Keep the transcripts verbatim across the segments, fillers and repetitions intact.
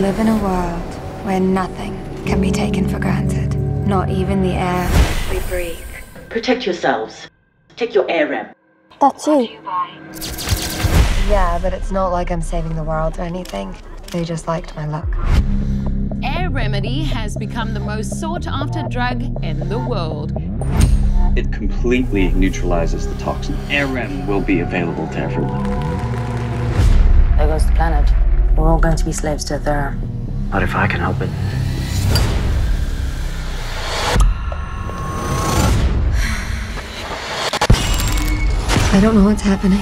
live in a world where nothing can be taken for granted. Not even the air we breathe. Protect yourselves. Take your AirRem. That's you. Yeah, but it's not like I'm saving the world or anything. They just liked my luck. Air Remedy has become the most sought-after drug in the world. It completely neutralizes the toxin. AirRem will be available to everyone. There goes the planet. We're all going to be slaves to Aethera. Not if I can help it. I don't know what's happening.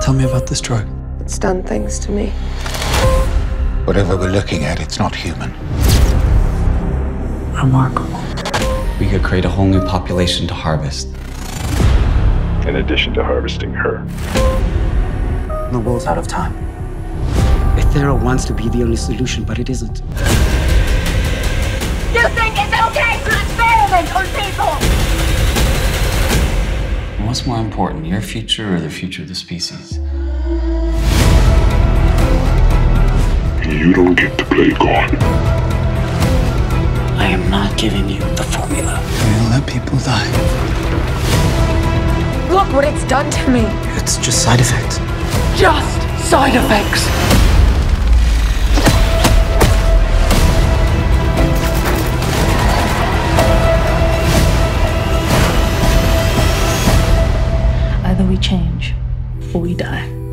Tell me about this drug. It's done things to me. Whatever we're looking at, it's not human. Remarkable. We could create a whole new population to harvest. In addition to harvesting her. The world's out of time. Aethera wants to be the only solution, but it isn't. You think it's okay to experiment on people? What's more important, your future or the future of the species? You don't get to play God. I am not giving you the formula. We'll let people die. Look what it's done to me. It's just side effects. Just side effects. Either we change, or we die.